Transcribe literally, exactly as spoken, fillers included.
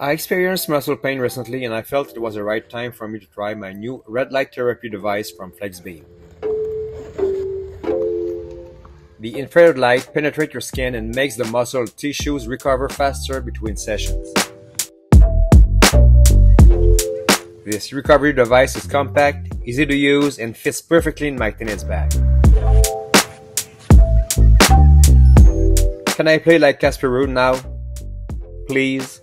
I experienced muscle pain recently and I felt it was the right time for me to try my new red light therapy device from FlexBeam. The infrared light penetrates your skin and makes the muscle tissues recover faster between sessions. This recovery device is compact, easy to use, and fits perfectly in my tennis bag. Can I play like Casper Ruud now? Please?